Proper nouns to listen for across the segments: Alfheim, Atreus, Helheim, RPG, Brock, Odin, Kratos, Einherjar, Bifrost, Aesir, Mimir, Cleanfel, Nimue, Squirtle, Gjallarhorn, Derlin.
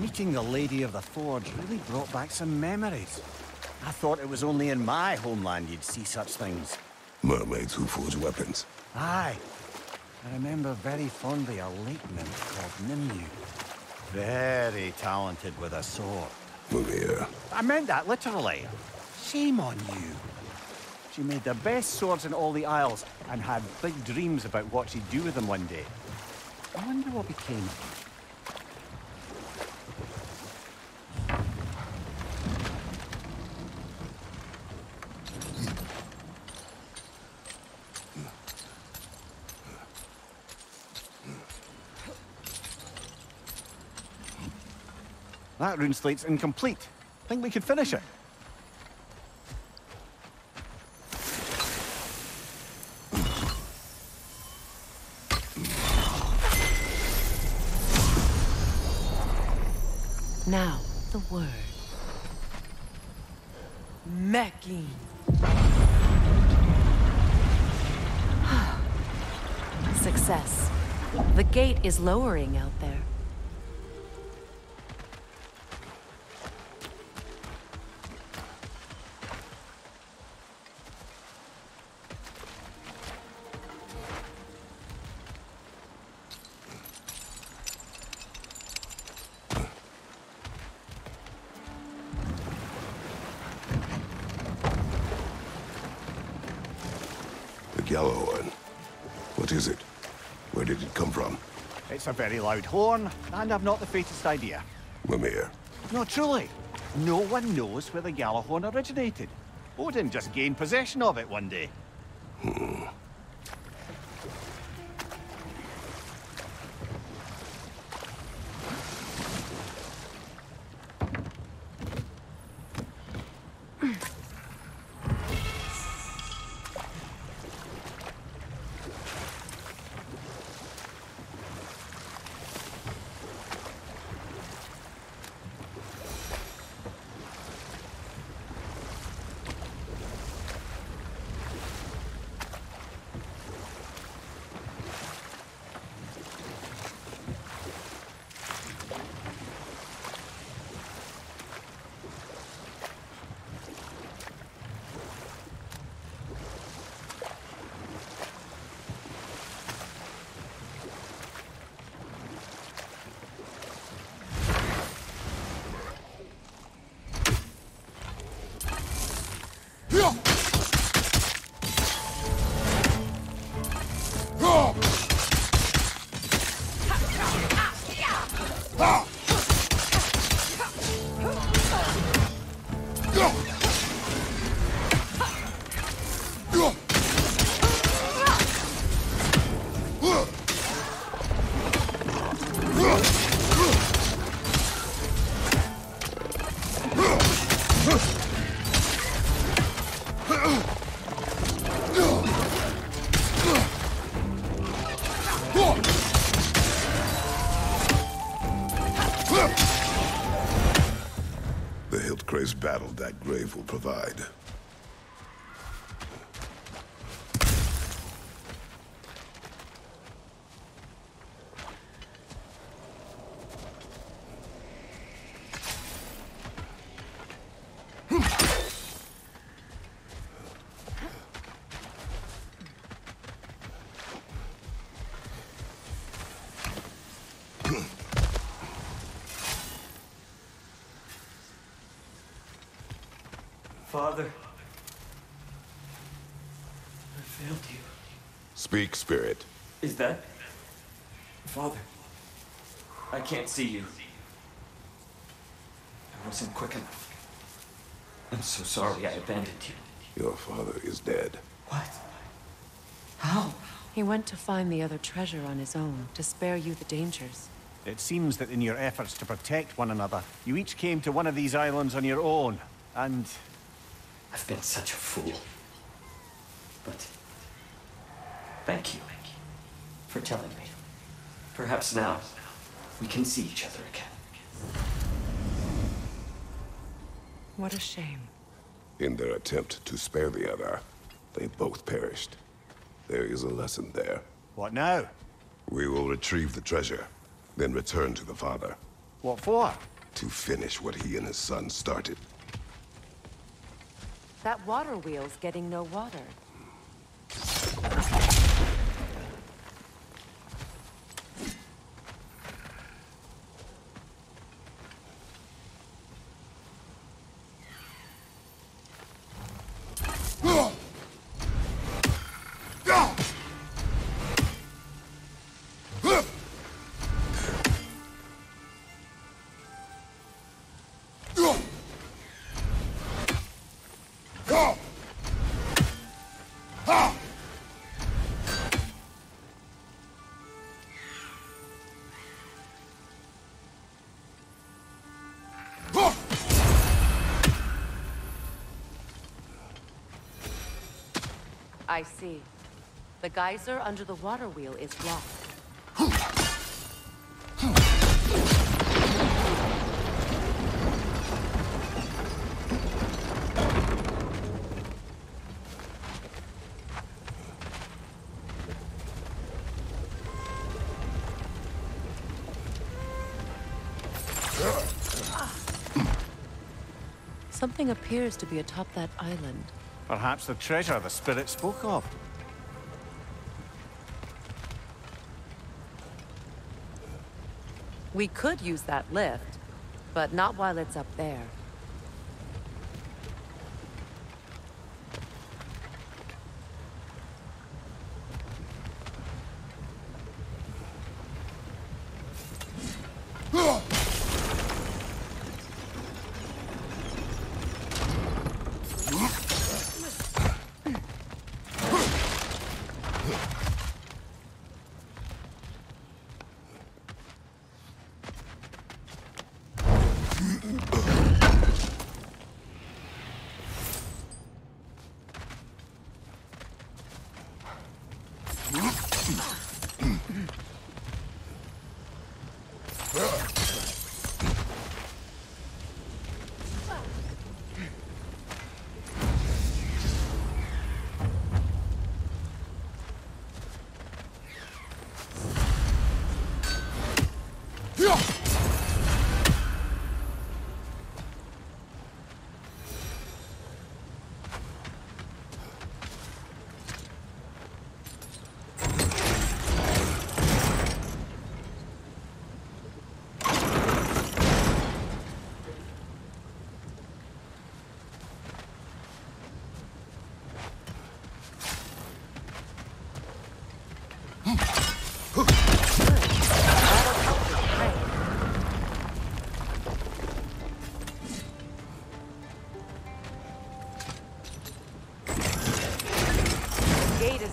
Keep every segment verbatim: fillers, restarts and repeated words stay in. Meeting the Lady of the Forge really brought back some memories. I thought it was only in my homeland you'd see such things. Mermaids who forge weapons. Aye. I remember very fondly a lake nymph called Nimue. Very talented with a sword. Mimir. I meant that literally. Shame on you. She made the best swords in all the Isles and had big dreams about what she'd do with them one day. I wonder what became of them. That rune slate's incomplete. Think we could finish it? Now, the word. Meki. Success. The gate is lowering out there. Gjallarhorn. What is it? Where did it come from? It's a very loud horn, and I've not the faintest idea. Mimir. No, truly. No one knows where the Gjallarhorn originated. Odin just gained possession of it one day. Hmm. Battle that grave will provide. Father, I failed you. Speak, Spirit. Is that... Father, I can't see you. I wasn't quick enough. I'm so sorry I abandoned you. Your father is dead. What? How? He went to find the other treasure on his own, to spare you the dangers. It seems that in your efforts to protect one another, you each came to one of these islands on your own, and... I've been such a fool, but thank you for telling me. Perhaps now we can see each other again. What a shame. In their attempt to spare the other, they both perished. There is a lesson there. What now? We will retrieve the treasure, then return to the father. What for? To finish what he and his son started. That water wheel's getting no water. I see. The geyser under the water wheel is blocked. Something appears to be atop that island. Perhaps the treasure the spirit spoke of. We could use that lift, but not while it's up there.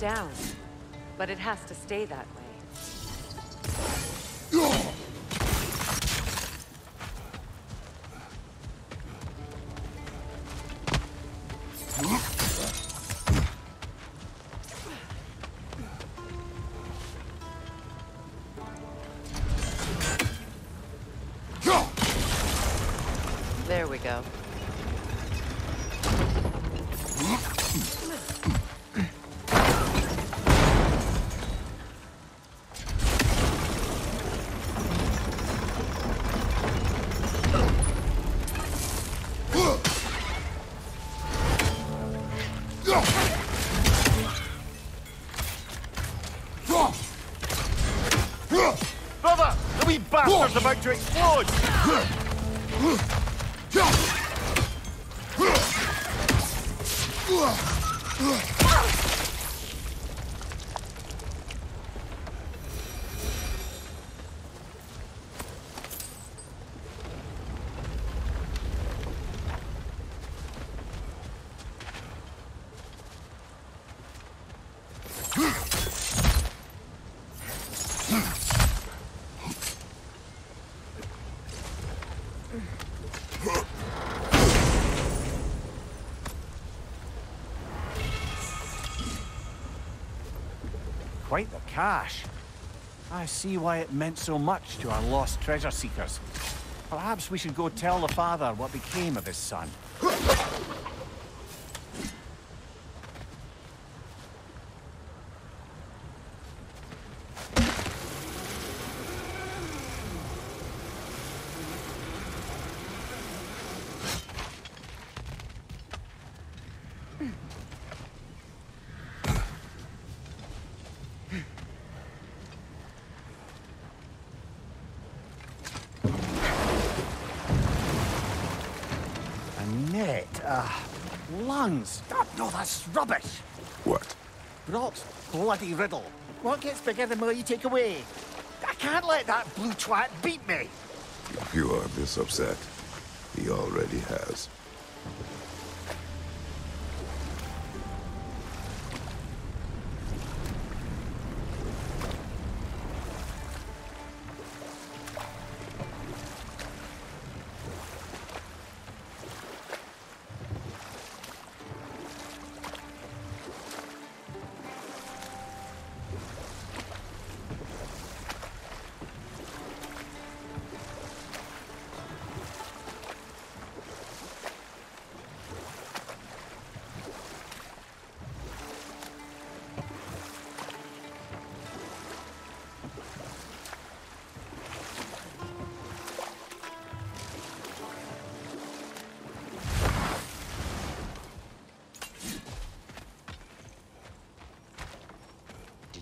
Down, but it has to stay that way. There we go. About to explode! Quite the cache. I see why it meant so much to our lost treasure seekers. Perhaps we should go tell the father what became of his son. net. Uh, lungs. Oh, no, that's rubbish. What? Brock's bloody riddle. What gets bigger the more you take away? I can't let that blue twat beat me. If you are this upset, he already has.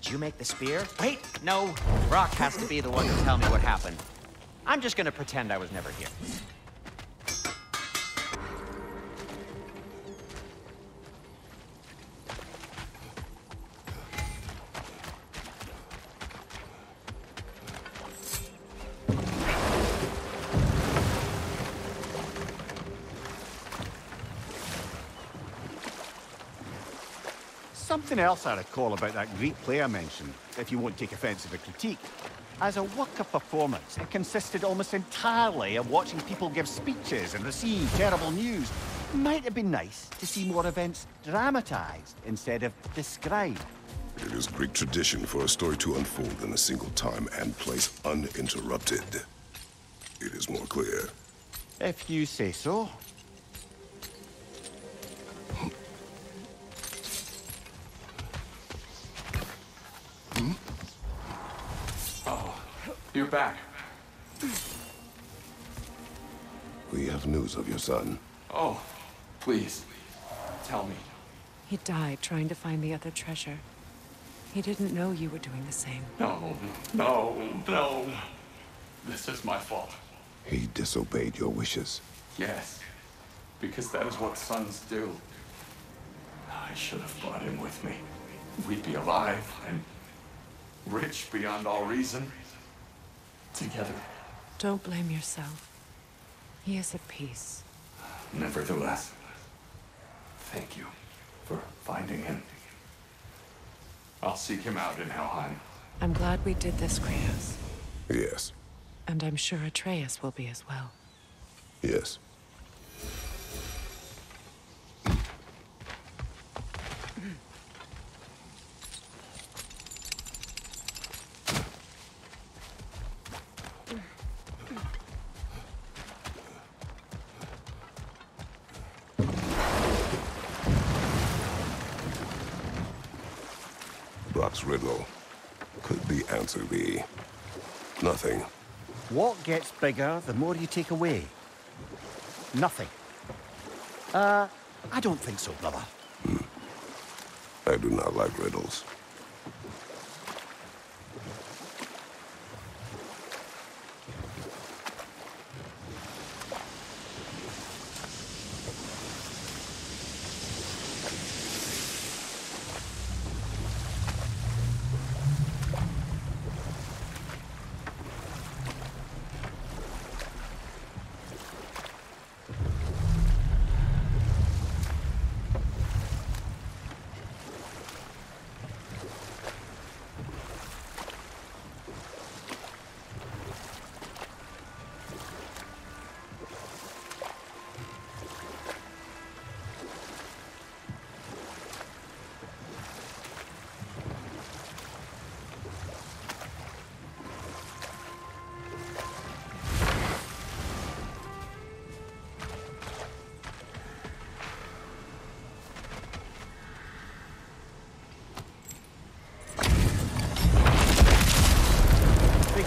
You make the spear? Wait, no. Brock has to be the one to tell me what happened. I'm just gonna pretend I was never here. Something else I recall about that Greek play I mentioned, if you won't take offense at a critique. As a work of performance, it consisted almost entirely of watching people give speeches and receive terrible news. Might have been nice to see more events dramatized instead of described. It is Greek tradition for a story to unfold in a single time and place uninterrupted. It is more clear. If you say so. You're back. We have news of your son. Oh, please, tell me. He died trying to find the other treasure. He didn't know you were doing the same. No, no, no. This is my fault. He disobeyed your wishes. Yes, because that is what sons do. I should have brought him with me. We'd be alive and rich beyond all reason. Together. Don't blame yourself. He is at peace. Nevertheless, thank you for finding him. I'll seek him out in Helheim. I'm glad we did this, Kratos. Yes. And I'm sure Atreus will be as well. Yes. Riddle. Could the answer be nothing? What gets bigger the more you take away? Nothing. Uh, I don't think so, brother. Hmm. I do not like riddles.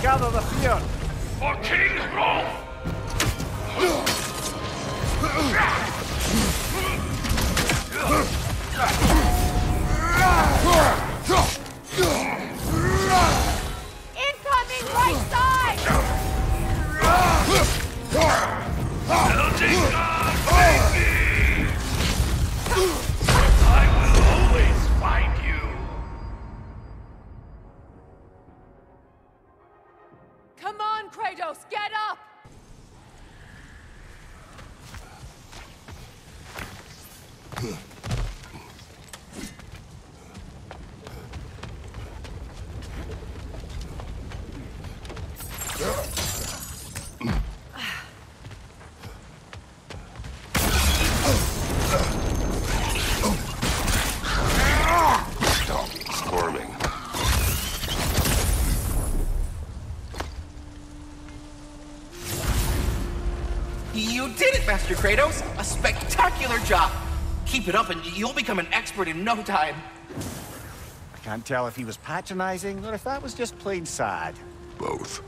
Gather the fear. For King's rule! Incoming right side! Building our Come on, Kratos, get up! Master Kratos, a spectacular job! Keep it up and you'll become an expert in no time. I can't tell if he was patronizing or if that was just plain sad. Both.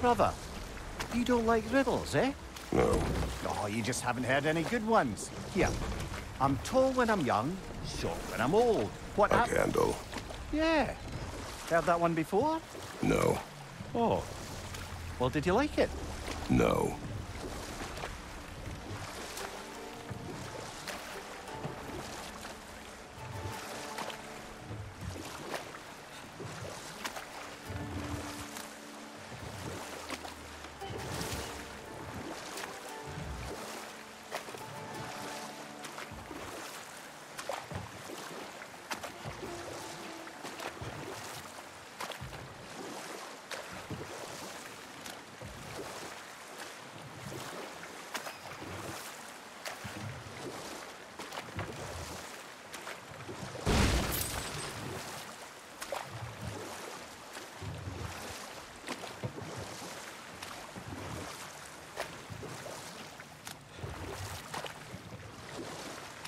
Brother, you don't like riddles, eh? No. Oh, you just haven't heard any good ones. Here, I'm tall when I'm young, short when I'm old. What a candle. Yeah. Heard that one before? No. Oh. Well, did you like it? No.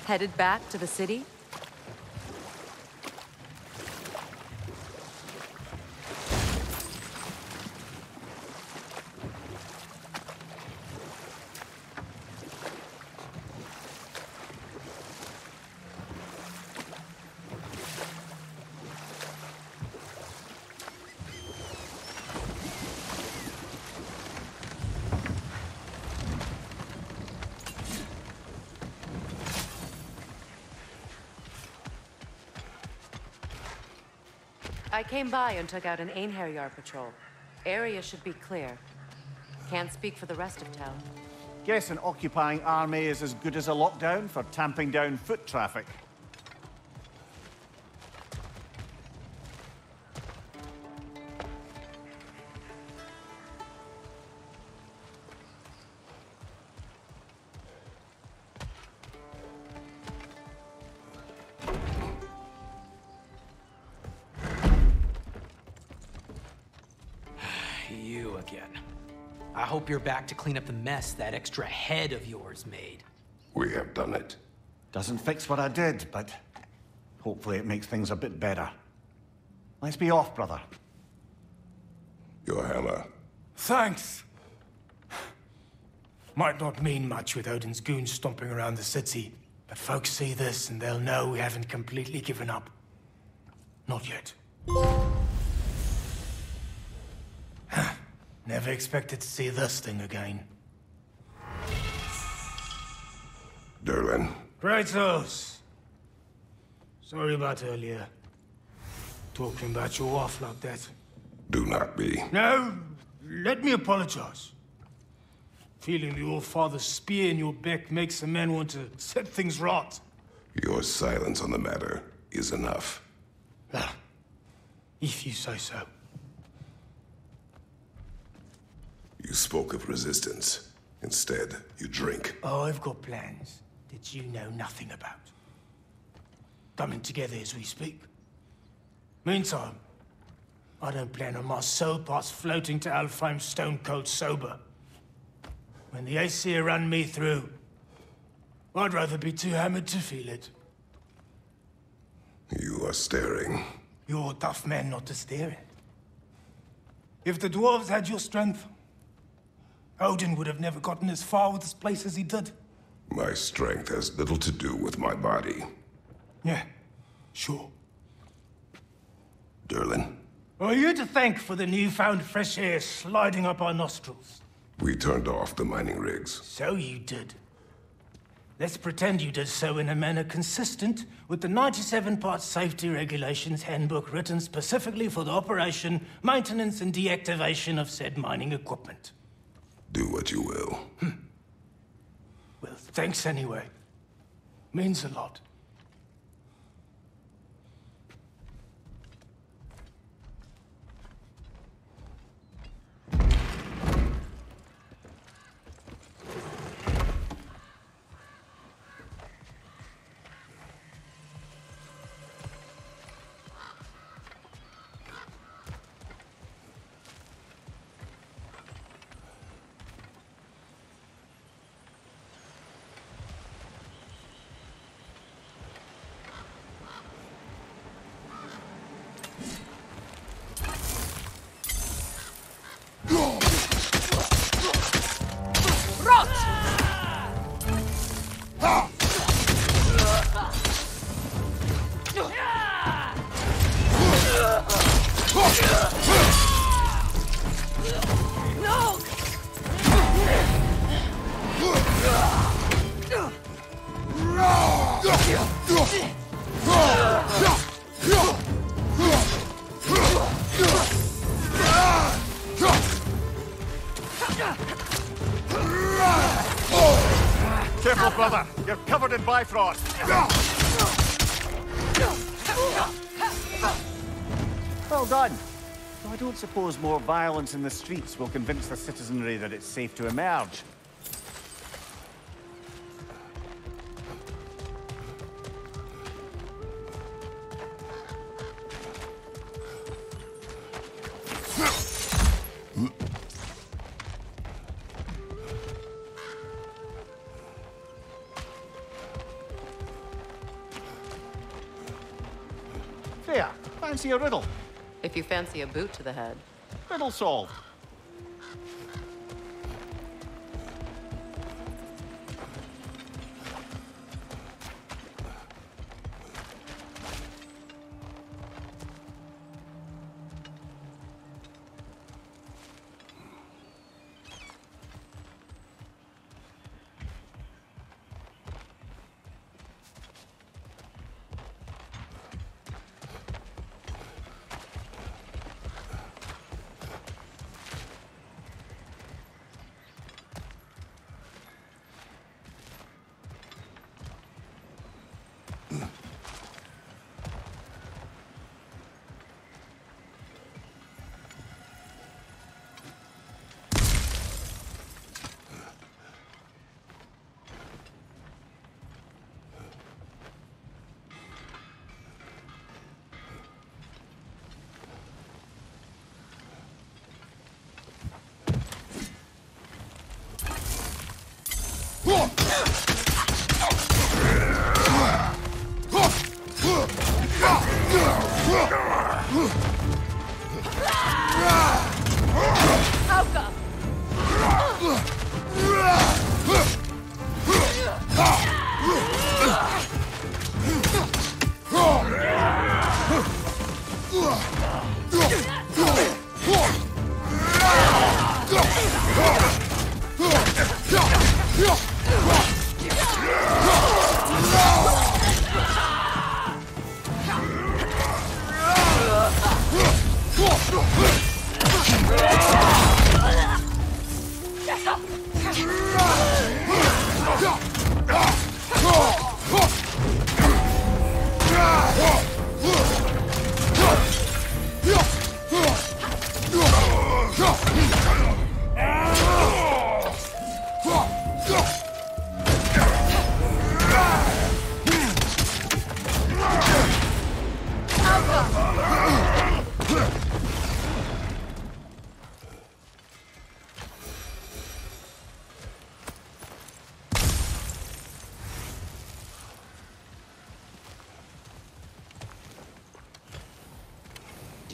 Headed back to the city? I came by and took out an Einherjar patrol. Area should be clear. Can't speak for the rest of town. Guess an occupying army is as good as a lockdown for tamping down foot traffic. You're back to clean up the mess that extra head of yours made. We have done it. Doesn't fix what I did, but hopefully it makes things a bit better. Let's be off, brother. Your hammer. Thanks! Might not mean much with Odin's goons stomping around the city, but folks see this and they'll know we haven't completely given up. Not yet. Never expected to see this thing again. Derlin. Kratos! Sorry about earlier. Talking about your wife like that. Do not be. No! Let me apologize. Feeling your father's spear in your back makes a man want to set things right. Your silence on the matter is enough. Ah, if you say so. You spoke of resistance. Instead, you drink. Oh, I've got plans that you know nothing about. Coming together as we speak. Meantime, I don't plan on my soul parts floating to Alfheim stone cold sober. When the Aesir run me through, I'd rather be too hammered to feel it. You are staring. You're a tough man not to stare at. If the dwarves had your strength, Odin would have never gotten as far with this place as he did. My strength has little to do with my body. Yeah, sure. Derlin. Are you to thank for the newfound fresh air sliding up our nostrils? We turned off the mining rigs. So you did. Let's pretend you did so in a manner consistent with the ninety-seven part safety regulations handbook written specifically for the operation, maintenance, and deactivation of said mining equipment. Do what you will. Hm. Well, thanks anyway. Means a lot. Careful, brother. You're covered in Bifrost. Well done. I don't suppose more violence in the streets will convince the citizenry that it's safe to emerge. A riddle. If you fancy a boot to the head. Riddle solved.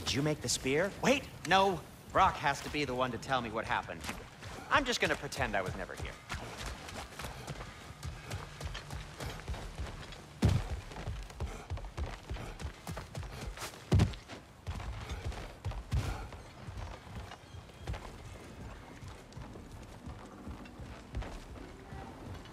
Did you make the spear? Wait, no. Brock has to be the one to tell me what happened. I'm just gonna pretend I was never here.